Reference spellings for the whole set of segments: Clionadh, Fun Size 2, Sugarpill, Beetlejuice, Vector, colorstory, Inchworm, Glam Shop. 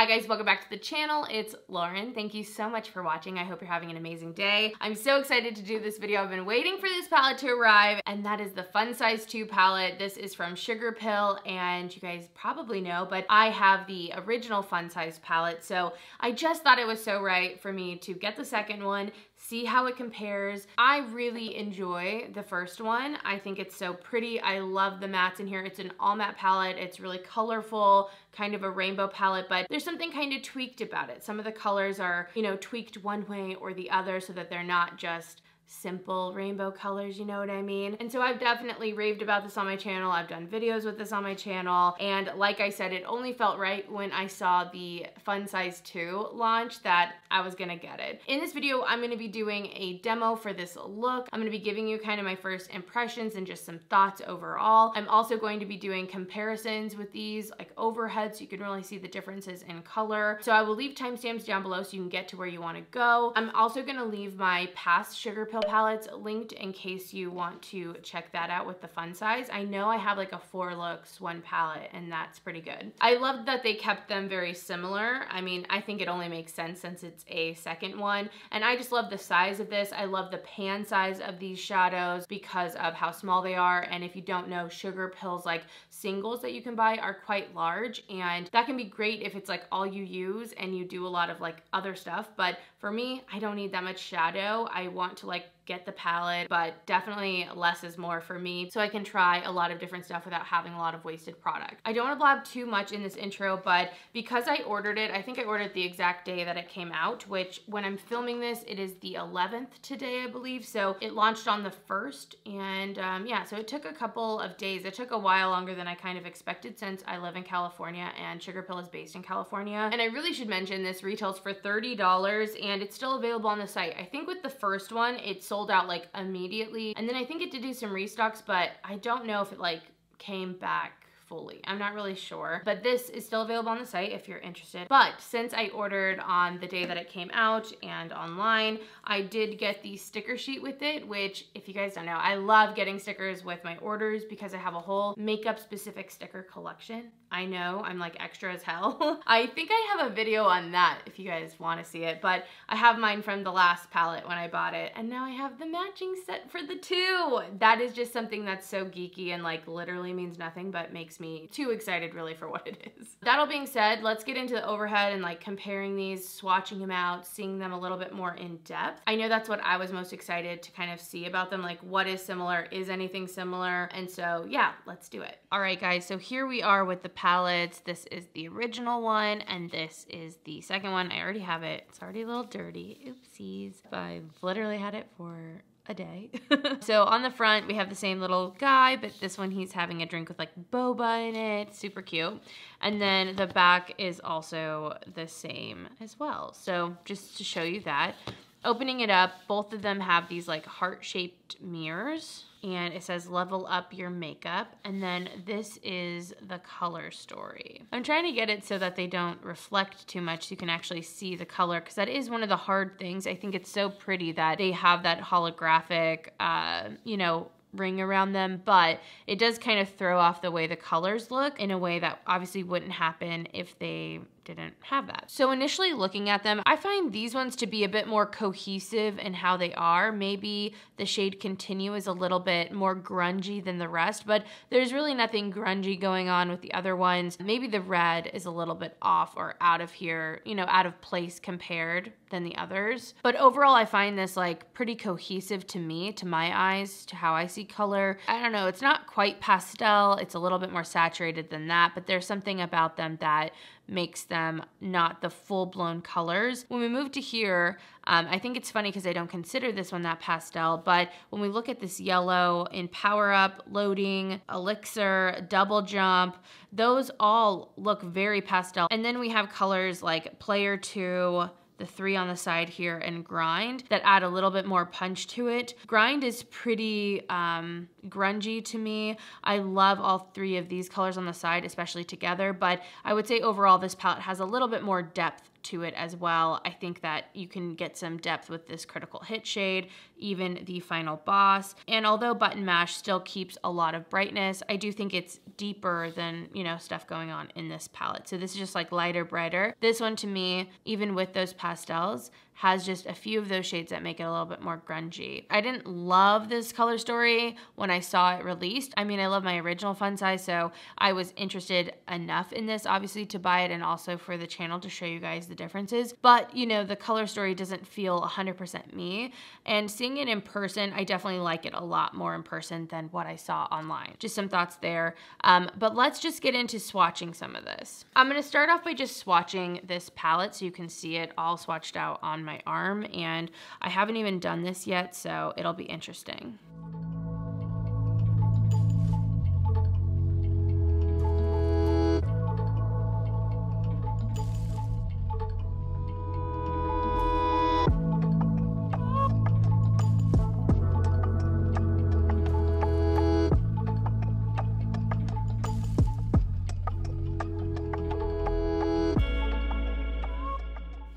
Hi guys, welcome back to the channel. It's Lauren. Thank you so much for watching. I hope you're having an amazing day. I'm so excited to do this video. I've been waiting for this palette to arrive, and that is the Fun Size 2 palette. This is from Sugarpill, and you guys probably know, but I have the original Fun Size palette, so I just thought it was so right for me to get the second one, see how it compares. I really enjoy the first one. I think it's so pretty. I love the mattes in here. It's an all matte palette. It's really colorful, kind of a rainbow palette, but there's something kind of tweaked about it. Some of the colors are, you know, tweaked one way or the other so that they're not just simple rainbow colors, you know what I mean? And so I've definitely raved about this on my channel. I've done videos with this on my channel. And like I said, it only felt right when I saw the Fun Size 2 launch that I was gonna get it. In this video, I'm gonna be doing a demo for this look. I'm gonna be giving you kind of my first impressions and just some thoughts overall. I'm also going to be doing comparisons with these, like overhead, so you can really see the differences in color. So I will leave timestamps down below so you can get to where you wanna go. I'm also gonna leave my past Sugarpill palettes linked in case you want to check that out with the Fun Size. I know I have like a 4 looks, 1 palette, and that's pretty good. I loved that they kept them very similar. I mean, I think it only makes sense since it's a second one. And I just love the size of this. I love the pan size of these shadows because of how small they are. And if you don't know, Sugarpill's like singles that you can buy are quite large, and that can be great if it's like all you use and you do a lot of like other stuff. But for me, I don't need that much shadow. I want to like get the palette, but definitely less is more for me, so I can try a lot of different stuff without having a lot of wasted product. I don't want to blab too much in this intro, but because I ordered it, I think I ordered the exact day that it came out, which when I'm filming this, it is the 11th today, I believe, so it launched on the 1st, and yeah, so it took a couple of days. It took a while longer than I kind of expected since I live in California, and Sugarpill is based in California, and I really should mention this retails for $30, and it's still available on the site. I think with the first one, it sold out like immediately, and then I think it did do some restocks, but I don't know if it like came back fully. I'm not really sure, but this is still available on the site if you're interested. But since I ordered on the day that it came out and online, I did get the sticker sheet with it, which if you guys don't know, I love getting stickers with my orders because I have a whole makeup specific sticker collection. I know, I'm like extra as hell. I think I have a video on that if you guys want to see it, but I have mine from the last palette when I bought it, and now I have the matching set for the 2. That is just something that's so geeky and like literally means nothing but makes me too excited really for what it is. That all being said, let's get into the overhead and like comparing these, swatching them out, seeing them a little bit more in depth. I know that's what I was most excited to kind of see about them, like what is similar, is anything similar? And so yeah, let's do it. All right guys, so here we are with the palettes. This is the original one, and this is the second one. I already have it. It's already a little dirty. Oopsies. I've literally had it for a day. So on the front, we have the same little guy, but this one he's having a drink with like boba in it. Super cute. And then the back is also the same as well. So just to show you that. Opening it up, both of them have these like heart-shaped mirrors, and it says level up your makeup, and then this is the color story. I'm trying to get it so that they don't reflect too much so you can actually see the color, because that is one of the hard things. I think it's so pretty that they have that holographic, you know, ring around them, but it does kind of throw off the way the colors look in a way that obviously wouldn't happen if they didn't have that. So initially looking at them, I find these ones to be a bit more cohesive in how they are. Maybe the shade Continue is a little bit more grungy than the rest, but there's really nothing grungy going on with the other ones. Maybe the red is a little bit off or out of here, you know, out of place compared than the others. But overall, I find this like pretty cohesive to me, to my eyes, to how I see color. I don't know, it's not quite pastel. It's a little bit more saturated than that, but there's something about them that makes them not the full-blown colors. When we move to here, I think it's funny because I don't consider this one that pastel, but when we look at this yellow in Power Up, Loading, Elixir, Double Jump, those all look very pastel. And then we have colors like Player 2, the 3 on the side here, and Grind that add a little bit more punch to it. Grind is pretty grungy to me. I love all three of these colors on the side, especially together, but I would say overall this palette has a little bit more depth to it as well. I think that you can get some depth with this Critical Hit shade, even the Final Boss. And although Button Mash still keeps a lot of brightness, I do think it's deeper than, you know, stuff going on in this palette. So this is just like lighter, brighter. This one to me, even with those pastels, has just a few of those shades that make it a little bit more grungy. I didn't love this color story when I saw it released. I mean, I love my original Fun Size, so I was interested enough in this, obviously, to buy it and also for the channel to show you guys the differences. But, you know, the color story doesn't feel 100% me. And seeing it in person, I definitely like it a lot more in person than what I saw online. Just some thoughts there. But let's just get into swatching some of this. I'm gonna start off by just swatching this palette so you can see it all swatched out on my arm, and I haven't even done this yet, so it'll be interesting.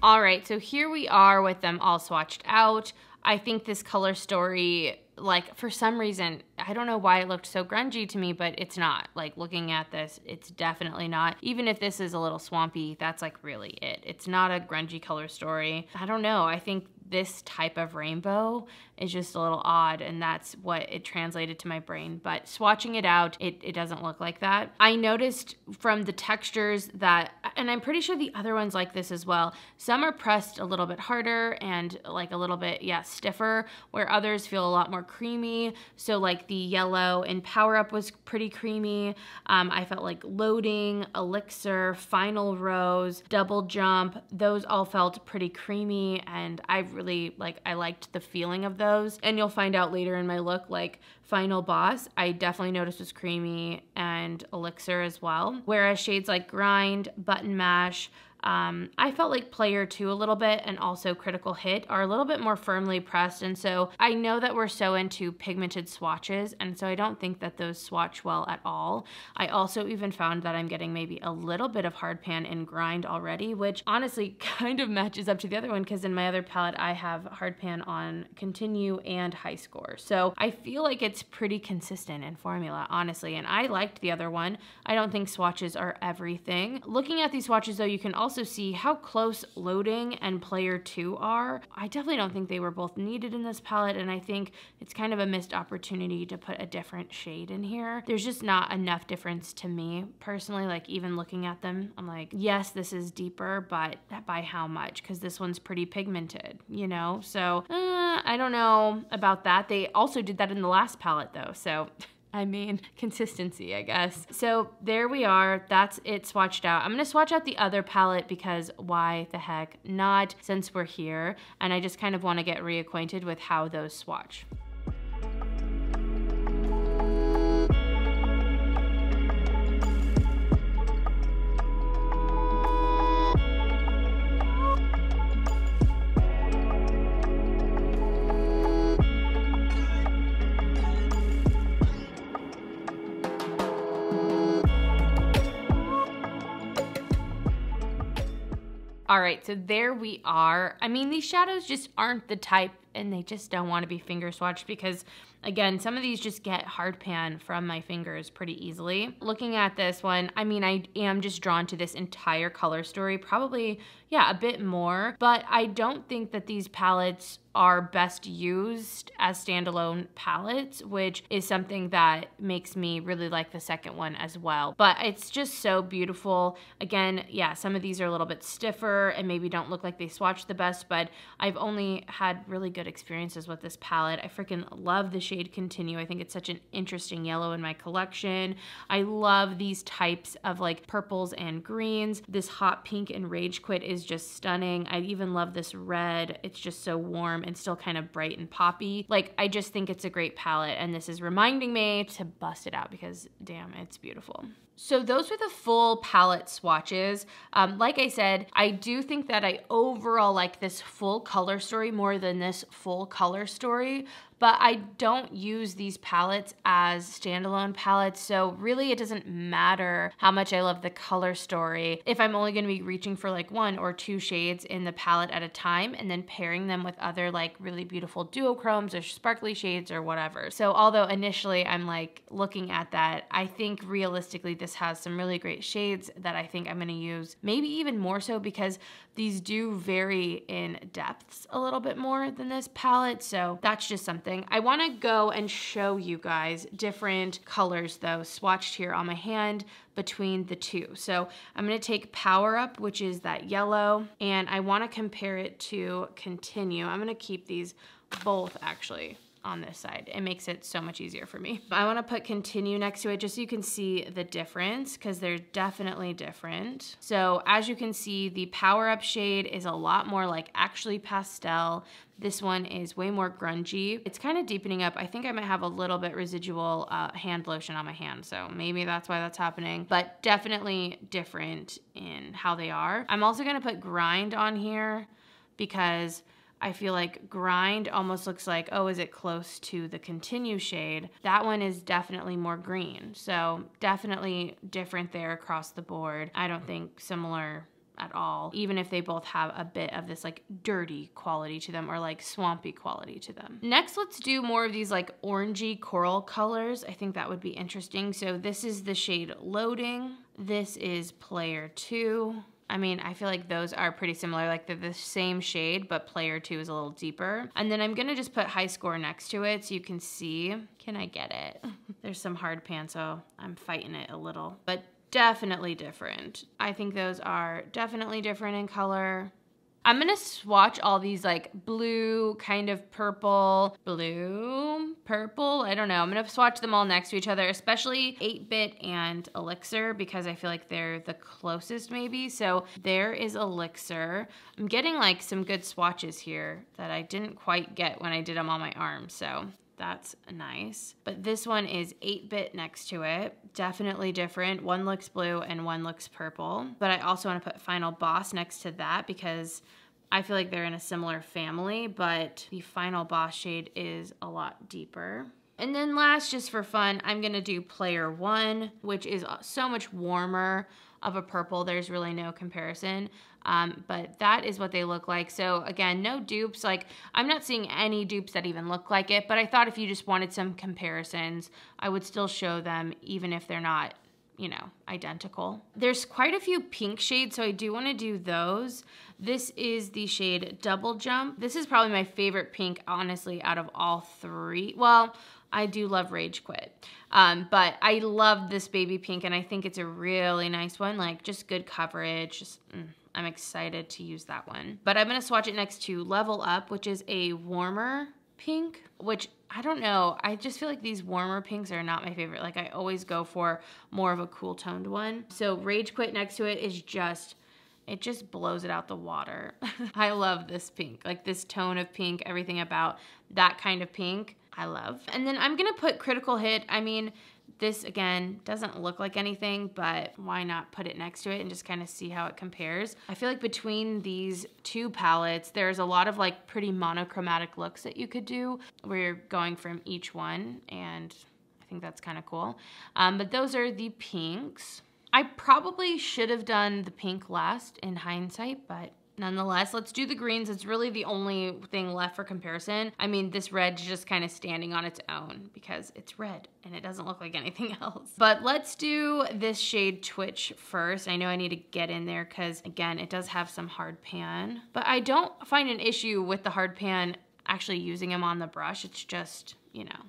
All right, so here we are with them all swatched out. I think this color story, like, for some reason, I don't know why it looked so grungy to me, but it's not. Like, looking at this, it's definitely not. Even if this is a little swampy, that's like really it. It's not a grungy color story. I don't know, I think this type of rainbow is just a little odd, and that's what it translated to my brain. But swatching it out, it doesn't look like that. I noticed from the textures that, and I'm pretty sure the other one's like this as well, some are pressed a little bit harder and like a little bit, yeah, stiffer, where others feel a lot more creamy. So like the yellow in Power Up was pretty creamy. I felt like Loading, Elixir, Final Rose, Double Jump, those all felt pretty creamy, and I liked the feeling of those. And you'll find out later in my look, like Final Boss, I definitely noticed was creamy, and Elixir as well. Whereas shades like Grind, Button Mash, I felt like Player 2 a little bit, and also Critical Hit are a little bit more firmly pressed. And so I know that we're so into pigmented swatches, and so I don't think that those swatch well at all. I also even found that I'm getting maybe a little bit of Hard Pan in Grind already, which honestly kind of matches up to the other one, because in my other palette I have Hard Pan on Continue and High Score. So I feel like it's pretty consistent in formula, honestly, and I liked the other one. I don't think swatches are everything. Looking at these swatches though, you can also see how close Loading and Player 2 are. I definitely don't think they were both needed in this palette, and I think it's kind of a missed opportunity to put a different shade in here. There's just not enough difference to me personally. Like, even looking at them, I'm like, yes, this is deeper, but by how much? Because this one's pretty pigmented, you know? So I don't know about that. They also did that in the last palette though, so I mean, consistency, I guess. So there we are, that's it swatched out. I'm gonna swatch out the other palette because why the heck not, since we're here, and I just kind of wanna get reacquainted with how those swatch. All right, so there we are. I mean, these shadows just aren't the type, and they just don't want to be finger swatched because, again, some of these just get hard pan from my fingers pretty easily. Looking at this one, I mean, I am just drawn to this entire color story, probably, yeah, a bit more, but I don't think that these palettes are best used as standalone palettes, which is something that makes me really like the second one as well. But it's just so beautiful. Again, yeah, some of these are a little bit stiffer and maybe don't look like they swatched the best, but I've only had really good experiences with this palette. I freaking love the shade Continue. I think it's such an interesting yellow in my collection. I love these types of like purples and greens. This Hot Pink in Rage Quit is just stunning. I even love this red. It's just so warm and still kind of bright and poppy. Like, I just think it's a great palette, and this is reminding me to bust it out because damn, it's beautiful. So those were the full palette swatches. Like I said, I do think that I overall like this full color story more than this full color story, but I don't use these palettes as standalone palettes, so really it doesn't matter how much I love the color story if I'm only gonna be reaching for like one or two shades in the palette at a time and then pairing them with other like really beautiful duochromes or sparkly shades or whatever. So although initially I'm like looking at that, I think realistically this has some really great shades that I think I'm gonna use, maybe even more so because these do vary in depths a little bit more than this palette, so that's just something. I wanna go and show you guys different colors though, swatched here on my hand between the two. So I'm gonna take Power Up, which is that yellow, and I wanna compare it to Continue. I'm gonna keep these both actually on this side. It makes it so much easier for me. I wanna put Continue next to it just so you can see the difference, because they're definitely different. So as you can see, the Power Up shade is a lot more like actually pastel. This one is way more grungy. It's kind of deepening up. I think I might have a little bit residual hand lotion on my hand, so maybe that's why that's happening, but definitely different in how they are. I'm also gonna put Grind on here because I feel like Grind almost looks like, oh, is it close to the Continue shade? That one is definitely more green. So definitely different there across the board. I don't think similar at all, even if they both have a bit of this like dirty quality to them or like swampy quality to them. Next, let's do more of these like orangey coral colors. I think that would be interesting. So this is the shade Loading. This is Player 2. I mean, I feel like those are pretty similar, like they're the same shade, but Player 2 is a little deeper. And then I'm gonna just put High Score next to it so you can see. Can I get it? There's some hard pan, so I'm fighting it a little, but definitely different. I think those are definitely different in color. I'm gonna swatch all these like blue, kind of purple, blue, purple, I don't know. I'm gonna swatch them all next to each other, especially 8-Bit and Elixir, because I feel like they're the closest maybe. So there is Elixir. I'm getting like some good swatches here that I didn't quite get when I did them on my arm, so that's nice. But this one is 8-Bit next to it. Definitely different. One looks blue and one looks purple. But I also want to put Final Boss next to that because I feel like they're in a similar family, but the Final Boss shade is a lot deeper. And then last, just for fun, I'm gonna do Player 1, which is so much warmer of a purple. There's really no comparison, but that is what they look like. So again, no dupes. Like, I'm not seeing any dupes that even look like it, but I thought if you just wanted some comparisons, I would still show them even if they're not, you know, identical. There's quite a few pink shades, so I do want to do those. This is the shade Double Jump. This is probably my favorite pink, honestly, out of all three. Well, I do love Rage Quit, but I love this baby pink, and I think it's a really nice one, like just good coverage. Just, I'm excited to use that one. But I'm gonna swatch it next to Level Up, which is a warmer pink, which I don't know, I just feel like these warmer pinks are not my favorite. Like, I always go for more of a cool toned one. So Rage Quit next to it is just, it just blows it out the water. I love this pink, like this tone of pink, everything about that kind of pink I love. And then I'm gonna put Critical Hit. I mean, this again doesn't look like anything, but why not put it next to it and just kind of see how it compares. I feel like between these two palettes, there's a lot of like pretty monochromatic looks that you could do where you're going from each one, and I think that's kind of cool. But those are the pinks. I probably should have done the pink last in hindsight, but nonetheless, let's do the greens. It's really the only thing left for comparison. I mean, this red's just kind of standing on its own because it's red and it doesn't look like anything else. But let's do this shade Twitch first. I know I need to get in there because, again, it does have some hard pan, but I don't find an issue with the hard pan actually using them on the brush. It's just, you know,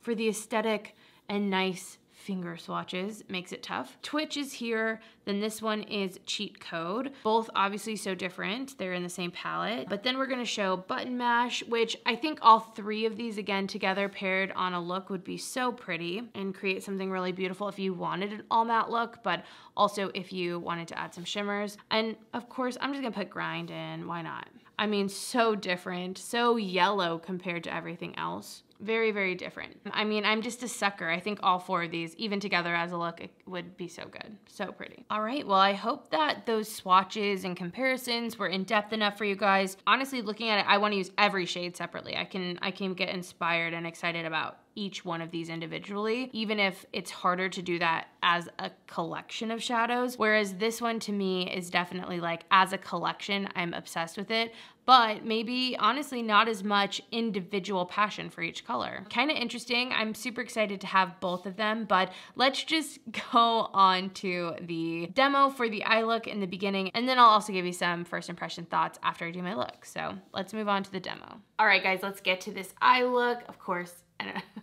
for the aesthetic and nice finger swatches makes it tough. Twitch is here, then this one is Cheat Code. Both obviously so different, they're in the same palette. But then we're gonna show Button Mash, which I think all three of these again together paired on a look would be so pretty and create something really beautiful if you wanted an all matte look, but also if you wanted to add some shimmers. And of course, I'm just gonna put Grind in, why not? I mean, so different, so yellow compared to everything else. Very, very different. I mean, I'm just a sucker. I think all four of these, even together as a look, it would be so good, so pretty. All right, well, I hope that those swatches and comparisons were in depth enough for you guys. Honestly, looking at it, I wanna use every shade separately. I can get inspired and excited about each one of these individually, even if it's harder to do that as a collection of shadows. Whereas this one to me is definitely like, as a collection, I'm obsessed with it, but maybe honestly not as much individual passion for each color. Kind of interesting. I'm super excited to have both of them, but let's just go on to the demo for the eye look in the beginning, and then I'll also give you some first impression thoughts after I do my look. So let's move on to the demo. All right, guys, let's get to this eye look. Of course,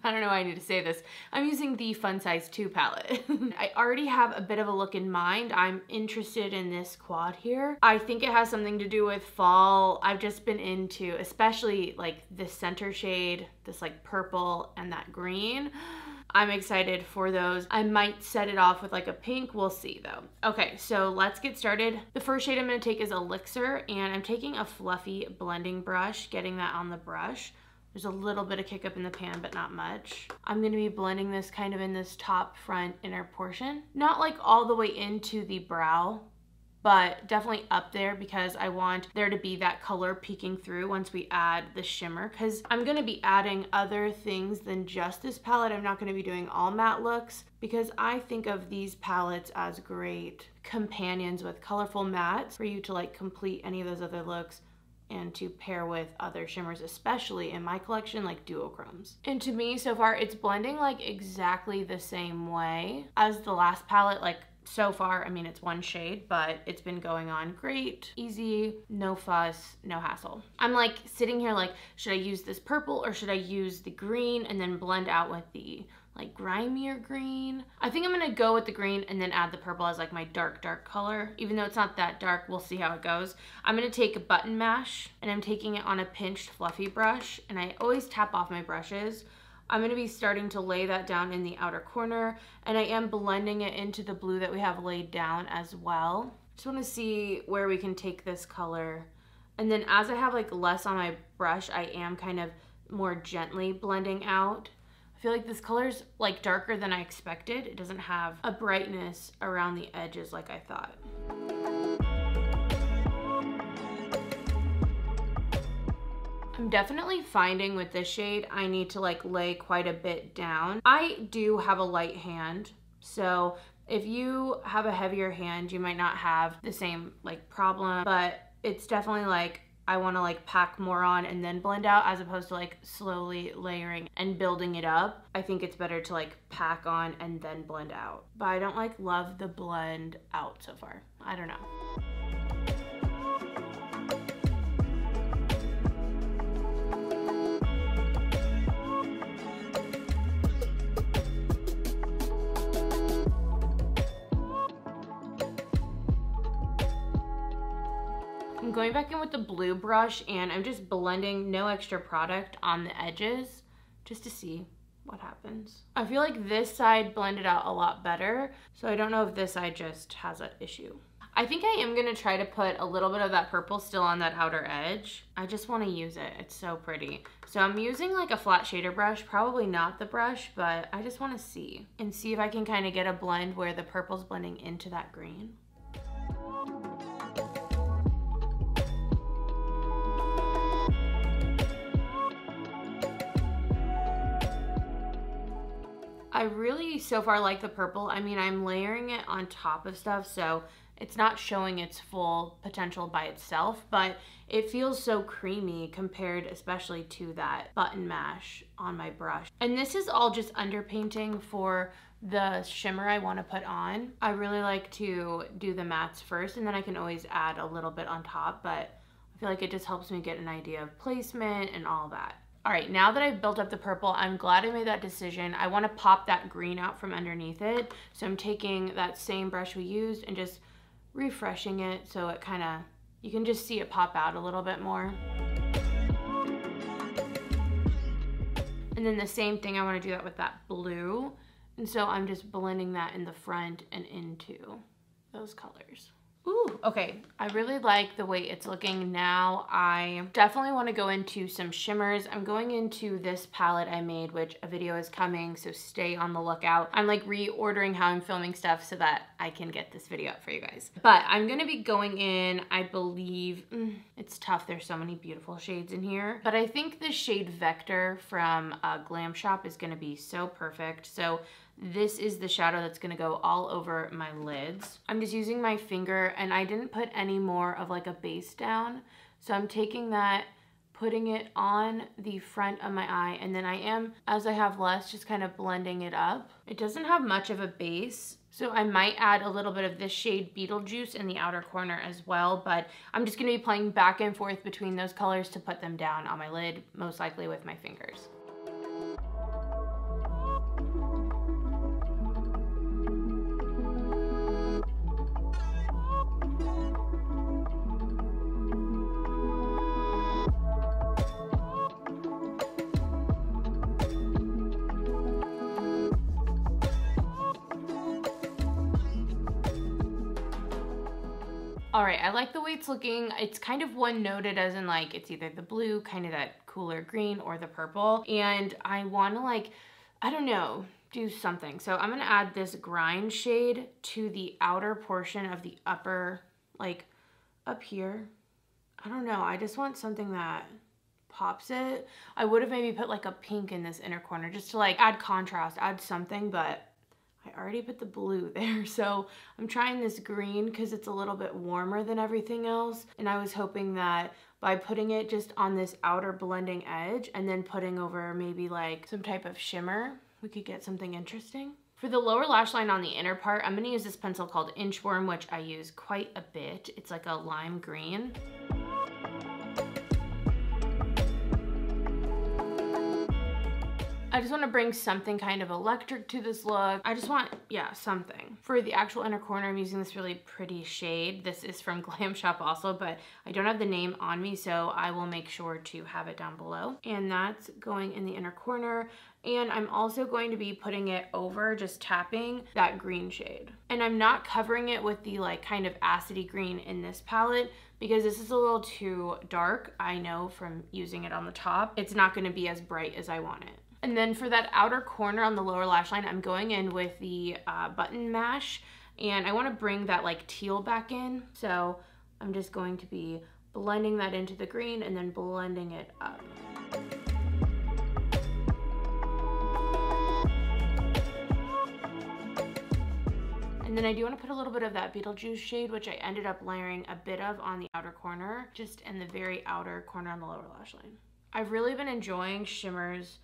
I don't know why I need to say this. I'm using the Fun Size 2 palette. I already have a bit of a look in mind. I'm interested in this quad here. I think it has something to do with fall. I've just been into, especially like this center shade, this like purple and that green. I'm excited for those. I might set it off with like a pink, we'll see though. Okay, so let's get started. The first shade I'm gonna take is Elixir, and I'm taking a fluffy blending brush, getting that on the brush. There's a little bit of kick up in the pan, but not much. I'm gonna be blending this kind of in this top front inner portion. Not like all the way into the brow, but definitely up there, because I want there to be that color peeking through once we add the shimmer, because I'm gonna be adding other things than just this palette. I'm not gonna be doing all matte looks, because I think of these palettes as great companions with colorful mattes for you to like complete any of those other looks and to pair with other shimmers, especially in my collection, like duochromes. And to me, so far, it's blending like exactly the same way as the last palette. Like, so far, I mean, it's one shade, but it's been going on great, easy, no fuss, no hassle. I'm like sitting here like, should I use this purple or should I use the green and then blend out with the like grimier green? I think I'm gonna go with the green and then add the purple as like my dark, dark color. Even though it's not that dark, we'll see how it goes. I'm gonna take a Button Mash, and I'm taking it on a pinched fluffy brush, and I always tap off my brushes. I'm gonna be starting to lay that down in the outer corner, and I am blending it into the blue that we have laid down as well. Just wanna see where we can take this color. And then as I have like less on my brush, I am kind of more gently blending out. I feel like this color's like darker than I expected. It doesn't have a brightness around the edges like I thought. I'm definitely finding with this shade, I need to like lay quite a bit down. I do have a light hand, so if you have a heavier hand, you might not have the same like problem, but it's definitely like, I wanna like pack more on and then blend out, as opposed to like slowly layering and building it up. I think it's better to like pack on and then blend out. But I don't like love the blend out so far. I don't know. I'm going back in with the blue brush, and I'm just blending no extra product on the edges just to see what happens. I feel like this side blended out a lot better, so I don't know if this side just has an issue. I think I am gonna try to put a little bit of that purple still on that outer edge. I just wanna use it, it's so pretty. So I'm using like a flat shader brush, probably not the brush, but I just wanna see and see if I can kind of get a blend where the purple's blending into that green. I really so far like the purple. I mean, I'm layering it on top of stuff, so it's not showing its full potential by itself, but it feels so creamy compared especially to that Button Mash on my brush. And this is all just underpainting for the shimmer I want to put on. I really like to do the mattes first, and then I can always add a little bit on top, but I feel like it just helps me get an idea of placement and all that. All right, now that I've built up the purple, I'm glad I made that decision. I wanna pop that green out from underneath it. So I'm taking that same brush we used and just refreshing it so it kinda, you can just see it pop out a little bit more. And then the same thing, I wanna do that with that blue. And so I'm just blending that in the front and into those colors. Ooh, Woo! Okay, I really like the way it's looking now. I definitely want to go into some shimmers. I'm going into this palette I made, which a video is coming, so stay on the lookout. I'm like reordering how I'm filming stuff so that I can get this video up for you guys. But I'm gonna be going in, I believe, it's tough, there's so many beautiful shades in here, but I think the shade Vector from Glam Shop is gonna be so perfect. So this is the shadow that's gonna go all over my lids. I'm just using my finger, and I didn't put any more of like a base down. So I'm taking that, putting it on the front of my eye, and then I am, as I have less, just kind of blending it up. It doesn't have much of a base, so I might add a little bit of this shade Beetlejuice in the outer corner as well, but I'm just gonna be playing back and forth between those colors to put them down on my lid, most likely with my fingers. All right, I like the way it's looking. It's kind of one-noted, as in like it's either the blue, kind of that cooler green, or the purple. And I wanna like, I don't know, do something. So I'm gonna add this grind shade to the outer portion of the upper, like up here. I don't know, I just want something that pops it. I would've maybe put like a pink in this inner corner just to like add contrast, add something, but I already put the blue there, so I'm trying this green because it's a little bit warmer than everything else, and I was hoping that by putting it just on this outer blending edge and then putting over maybe like some type of shimmer, we could get something interesting. For the lower lash line on the inner part, I'm gonna use this pencil called Inchworm, which I use quite a bit. It's like a lime green. I just want to bring something kind of electric to this look. I just want, yeah, something. For the actual inner corner, I'm using this really pretty shade. This is from Glam Shop also, but I don't have the name on me, so I will make sure to have it down below. And that's going in the inner corner. And I'm also going to be putting it over, just tapping that green shade. And I'm not covering it with the like kind of acidy green in this palette because this is a little too dark. I know from using it on the top, it's not going to be as bright as I want it. And then for that outer corner on the lower lash line, I'm going in with the button mash, and I want to bring that like teal back in. So I'm just going to be blending that into the green and then blending it up. And then I do want to put a little bit of that Beetlejuice shade, which I ended up layering a bit of on the outer corner, just in the very outer corner on the lower lash line. I've really been enjoying shimmers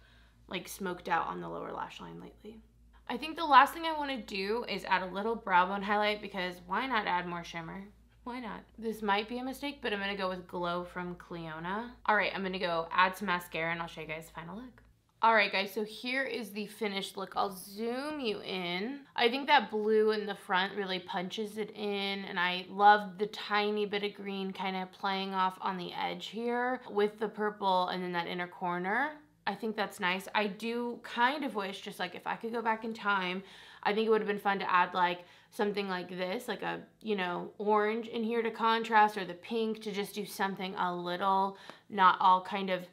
like smoked out on the lower lash line lately. I think the last thing I want to do is add a little brow bone highlight, because why not add more shimmer? Why not? This might be a mistake, but I'm going to go with Glow from Clionadh. All right, I'm going to go add some mascara and I'll show you guys the final look. All right guys, so here is the finished look. I'll zoom you in. I think that blue in the front really punches it in, and I love the tiny bit of green kind of playing off on the edge here with the purple and then that inner corner. I think that's nice. I do kind of wish, just like if I could go back in time, I think it would have been fun to add like something like this, like a, you know, orange in here to contrast, or the pink, to just do something a little, not all kind of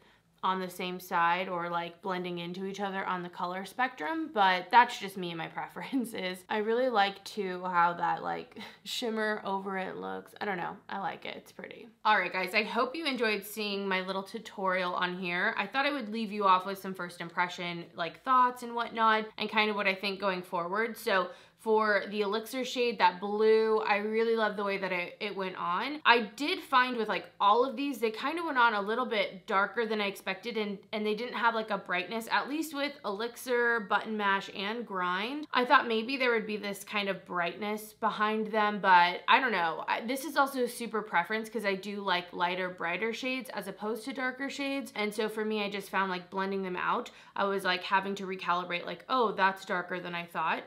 on the same side or like blending into each other on the color spectrum, but that's just me and my preferences. I really like too how that like shimmer over it looks. I don't know, I like it, it's pretty. All right guys, I hope you enjoyed seeing my little tutorial on here. I thought I would leave you off with some first impression like thoughts and whatnot, and kind of what I think going forward. So for the elixir shade, that blue, I really love the way that it went on. I did find with like all of these, they kind of went on a little bit darker than I expected, and they didn't have like a brightness, at least with elixir, button mash, and grind. I thought maybe there would be this kind of brightness behind them, but I don't know. This is also a super preference, because I do like lighter, brighter shades as opposed to darker shades. And so for me, I just found like blending them out, I was like having to recalibrate like, oh, that's darker than I thought.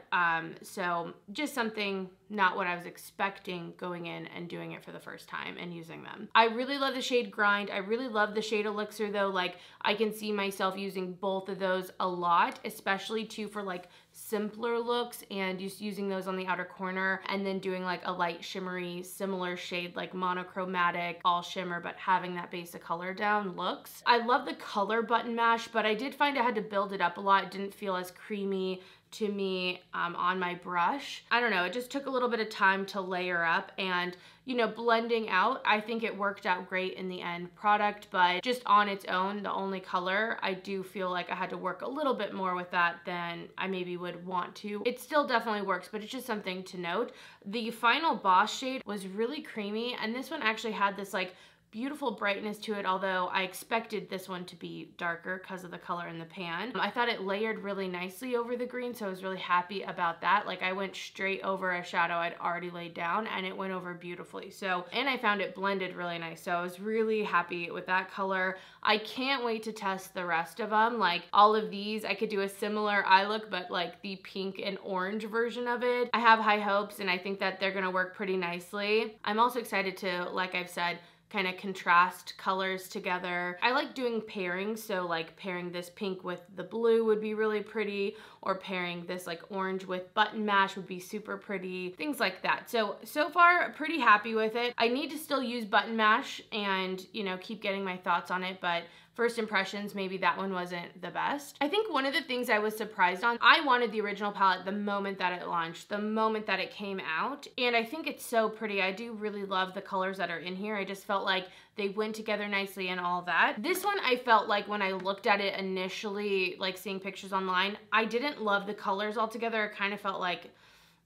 So just something not what I was expecting going in and doing it for the first time and using them. I really love the shade Grind. I really love the shade Elixir though. Like I can see myself using both of those a lot, especially too for like simpler looks and just using those on the outer corner and then doing like a light shimmery similar shade, like monochromatic all shimmer but having that base of color down looks. I love the color button mash, but I did find I had to build it up a lot. It didn't feel as creamy to me on my brush. I don't know, it just took a little bit of time to layer up and, you know, blending out, I think it worked out great in the end product, but just on its own, the only color, I do feel like I had to work a little bit more with that than I maybe would want to. It still definitely works, but it's just something to note. The final Boss shade was really creamy, and this one actually had this like beautiful brightness to it, although I expected this one to be darker because of the color in the pan. I thought it layered really nicely over the green, so I was really happy about that. Like I went straight over a shadow I'd already laid down and it went over beautifully. So, and I found it blended really nice. So I was really happy with that color. I can't wait to test the rest of them. Like all of these, I could do a similar eye look, but like the pink and orange version of it. I have high hopes and I think that they're gonna work pretty nicely. I'm also excited to, like I've said, kind of contrast colors together. I like doing pairings, so like pairing this pink with the blue would be really pretty, or pairing this like orange with button mash would be super pretty, things like that. So far, pretty happy with it. I need to still use button mash and, you know, keep getting my thoughts on it, but first impressions, maybe that one wasn't the best. I think one of the things I was surprised on, I wanted the original palette the moment that it launched, the moment that it came out, and I think it's so pretty. I do really love the colors that are in here. I just felt like they went together nicely and all that. This one, I felt like when I looked at it initially, like seeing pictures online, I didn't love the colors altogether. It kind of felt like,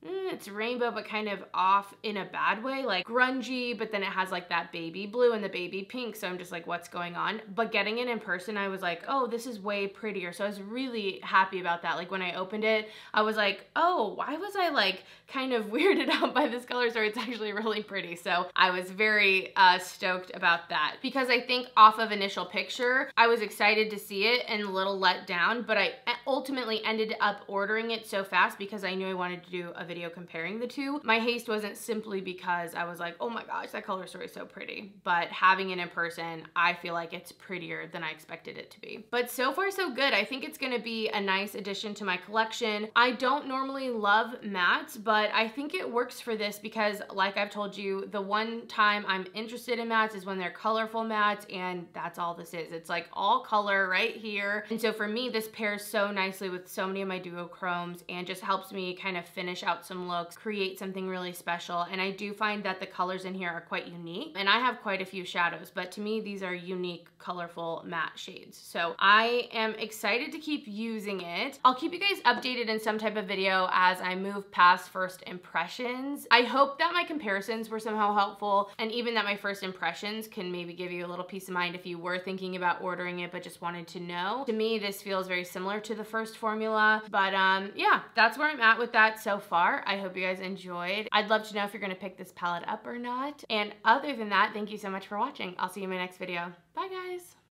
it's rainbow, but kind of off in a bad way, like grungy, but then it has like that baby blue and the baby pink. So I'm just like, what's going on? But getting it in person, I was like, oh, this is way prettier. So I was really happy about that. Like when I opened it, I was like, oh, why was I like kind of weirded out by this color? So it's actually really pretty. So I was very stoked about that, because I think off of initial picture, I was excited to see it and a little let down, but I ultimately ended up ordering it so fast because I knew I wanted to do a video comparing the two. My haste wasn't simply because I was like, oh my gosh, that color story is so pretty, but having it in person, I feel like it's prettier than I expected it to be. But so far so good. I think it's gonna be a nice addition to my collection. I don't normally love mattes, but I think it works for this because, like I've told you, the one time I'm interested in mattes is when they're colorful mattes, and that's all this is. It's like all color right here. And so for me, this pairs so nicely with so many of my duochromes and just helps me kind of finish out some looks, create something really special. And I do find that the colors in here are quite unique, and I have quite a few shadows, but to me these are unique colorful matte shades, so I am excited to keep using it. I'll keep you guys updated in some type of video as I move past first impressions. I hope that my comparisons were somehow helpful, and even that my first impressions can maybe give you a little peace of mind if you were thinking about ordering it but just wanted to know. To me this feels very similar to the first formula, but yeah, that's where I'm at with that so far. I hope you guys enjoyed. I'd love to know if you're gonna pick this palette up or not. And other than that, thank you so much for watching. I'll see you in my next video. Bye guys.